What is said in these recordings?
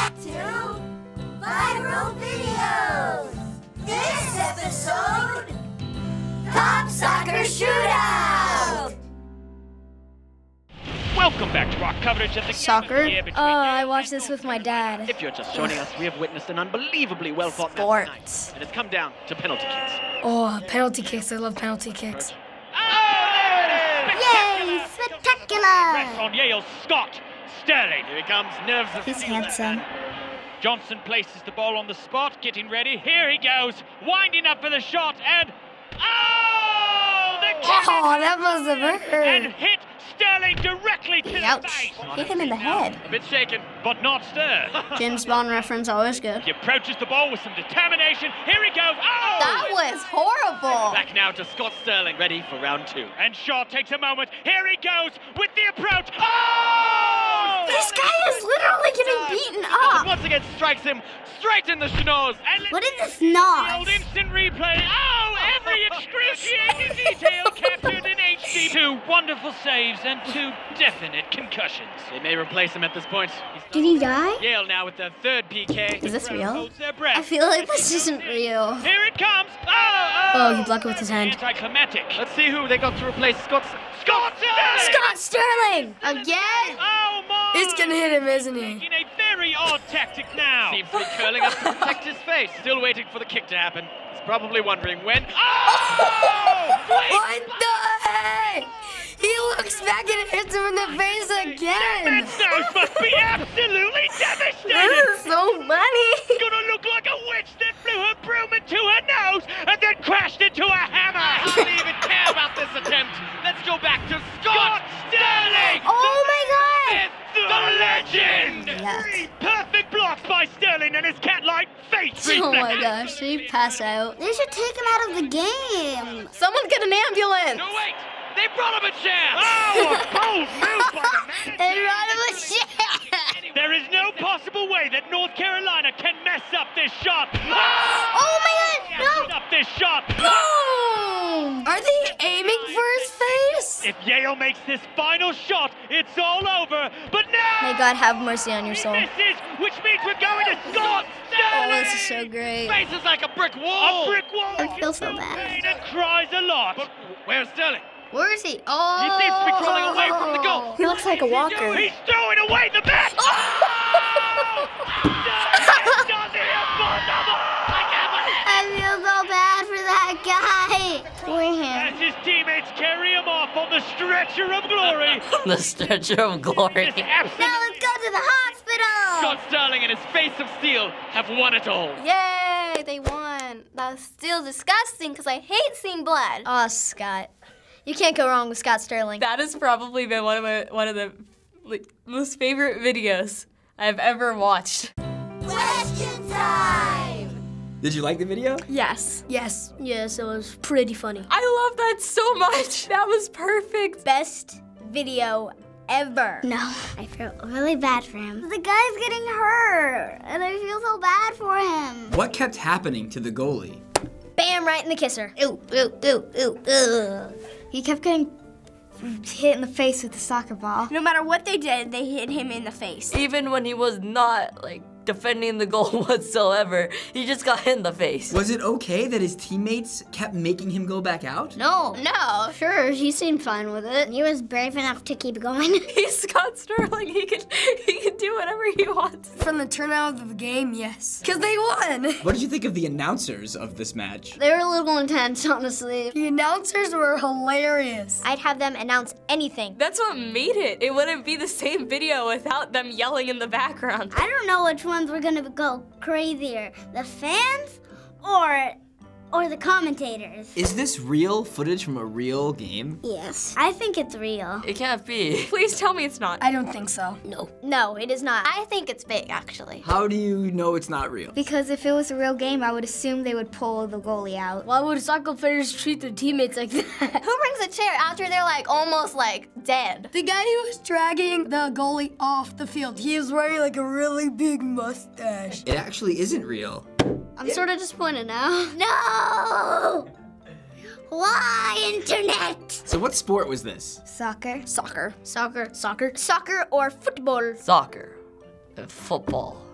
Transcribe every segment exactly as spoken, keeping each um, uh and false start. back to Viral Videos! This episode, Pop Soccer Shootout! Welcome back to our coverage of the soccer. Oh, I watched this with my dad. If you're just joining us, we have witnessed an unbelievably well-fought match, and it's come down to penalty kicks. Oh, penalty kicks! I love penalty kicks. Oh, there it is! Spectacular. Yay! Spectacular! Ref on Yale's Scott Sterling. Here he comes. Nerves of He's handsome. Johnson places the ball on the spot, getting ready. Here he goes, winding up for the shot, and oh! The oh, that must have hurt. And hit Sterling directly to Ouch. the face. Hit him in the head. A bit shaken, but not stirred. James Bond reference always good. He approaches the ball with some determination. Here he goes. Oh! That was horrible. Back now to Scott Sterling, ready for round two. And Shaw takes a moment. Here he goes with the approach. Oh! This guy is literally getting beaten up. Once again, strikes him straight in the schnoz. And what is this nose? Old instant replay. Oh, every excruciating detail captured in H D. Two wonderful saves and two definite concussions. They may replace him at this point. Did he die? Yale now with their third P K. Is this real? I feel like this isn't real. Here it comes. Oh, oh, oh he blocked it with his hand. Anticlimactic. Let's see who they got to replace Scott. Scott Sterling. Scott Sterling again. Oh my! He's gonna hit him, isn't he? Very odd tactic now. Seems to be curling up to protect his face. Still waiting for the kick to happen. He's probably wondering when. Oh! What the heck? He looks back and hits him in the face again. That nose must be absolutely devastated. This is so funny. It's gonna look like a witch that blew her broom into her nose and then crashed into a hammer. I hardly even care about this attempt. Let's go back to Scott, Scott Sterling. Oh my God. The legend! Yuck. Three perfect blocks by Sterling and his cat-like fate. Oh my gosh, he passed out. They should take him out of the game. Someone get an ambulance. No, wait. They brought him a chair. Oh, a bold move by the manager. They brought him a chair. There is no possible way that North Carolina can mess up this shot. Oh, oh my God, no. Mess up this shot. Boom. Are they aiming for his face? If Yale makes this final shot, it's all over. But no. May God have mercy on your soul. This is, which means we're going to Scott Sterling. Oh, this is so great. His face is like a brick wall. A brick wall. I feel so bad. He cries a lot. But where's Sterling? Where is he? Oh! He seems to be crawling away from the goal. He looks like a walker. He's throwing away the bat. Oh! I feel so bad for that guy. Poor him. As his teammates carry him off on the stretcher of glory. The stretcher of glory. Now let's go to the hospital. Scott Sterling and his face of steel have won it all. Yay! They won. That was still disgusting because I hate seeing blood. Oh, Scott. You can't go wrong with Scott Sterling. That has probably been one of my one of the like, most favorite videos I've ever watched. Question time! Did you like the video? Yes. Yes. Yes, it was pretty funny. I love that so much. That was perfect. Best video ever. No, I feel really bad for him. The guy's getting hurt, and I feel so bad for him. What kept happening to the goalie? Bam, right in the kisser. Ooh, ooh, ooh, ooh, ooh. He kept getting hit in the face with the soccer ball. No matter what they did, they hit him in the face. Even when he was not, like, defending the goal whatsoever, he just got hit in the face. Was it okay that his teammates kept making him go back out? No. No, sure, he seemed fine with it. He was brave enough to keep going. He's Scott Sterling. He can, he can do whatever he wants. From the turnout of the game, yes. Because they won. What did you think of the announcers of this match? They were a little intense, honestly. The announcers were hilarious. I'd have them announce anything. That's what made it. It wouldn't be the same video without them yelling in the background. I don't know which one ones were gonna go crazier, the fans or or the commentators. Is this real footage from a real game? Yes. I think it's real. It can't be. Please tell me it's not. I don't think so. No. No, it is not. I think it's fake, actually. How do you know it's not real? Because if it was a real game, I would assume they would pull the goalie out. Why would soccer players treat their teammates like that? Who brings a chair after they're like almost like dead? The guy who was dragging the goalie off the field. He was wearing like a really big mustache. It actually isn't real. I'm yeah. sort of disappointed now. No! Why, internet? So what sport was this? Soccer. Soccer. Soccer. Soccer. Soccer or football? Soccer. Football.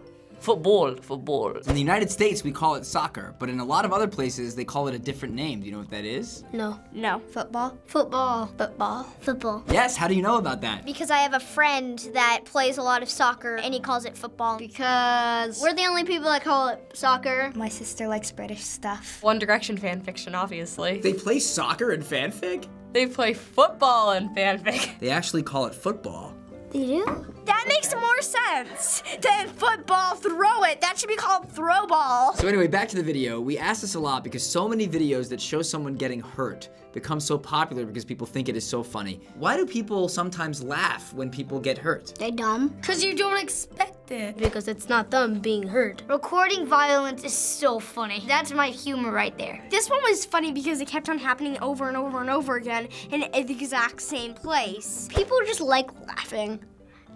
Football, football. In the United States, we call it soccer, but in a lot of other places, they call it a different name. Do you know what that is? No. No. Football? Football. Football. Football. Yes, how do you know about that? Because I have a friend that plays a lot of soccer, and he calls it football. Because we're the only people that call it soccer. My sister likes British stuff. One Direction fan fiction, obviously. They play soccer in fanfic? They play football in fanfic. They actually call it football. They do? That makes more sense than football, throw it. That should be called throw ball. So anyway, back to the video. We asked this a lot because so many videos that show someone getting hurt become so popular because people think it is so funny. Why do people sometimes laugh when people get hurt? They're dumb. Because you don't expect it. Because it's not them being hurt. Recording violence is so funny. That's my humor right there. This one was funny because it kept on happening over and over and over again in the exact same place. People just like laughing.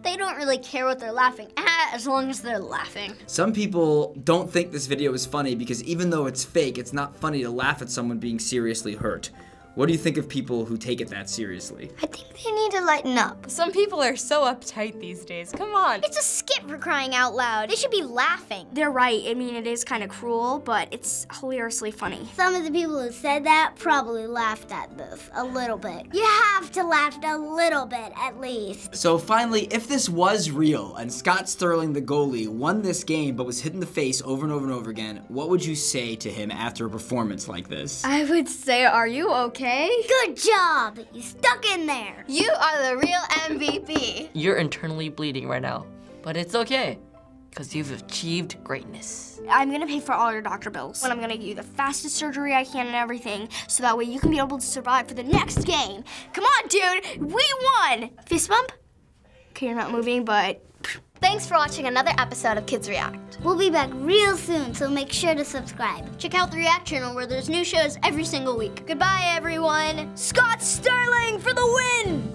They don't really care what they're laughing at as long as they're laughing. Some people don't think this video is funny because even though it's fake, it's not funny to laugh at someone being seriously hurt. What do you think of people who take it that seriously? I think they need to lighten up. Some people are so uptight these days, come on. It's a skit, for crying out loud. They should be laughing. They're right, I mean, it is kind of cruel, but it's hilariously funny. Some of the people who said that probably laughed at this a little bit. You have to laugh a little bit, at least. So finally, if this was real, and Scott Sterling, the goalie, won this game, but was hit in the face over and over and over again, what would you say to him after a performance like this? I would say, are you okay? Okay. Good job, you stuck in there. You are the real M V P. You're internally bleeding right now, but it's okay, because you've achieved greatness. I'm gonna pay for all your doctor bills, and I'm gonna get you the fastest surgery I can and everything, so that way you can be able to survive for the next game. Come on, dude, we won. Fist bump? Okay, you're not moving, but. Thanks for watching another episode of Kids React. We'll be back real soon, so make sure to subscribe. Check out the React channel where there's new shows every single week. Goodbye, everyone. Scott Sterling for the win!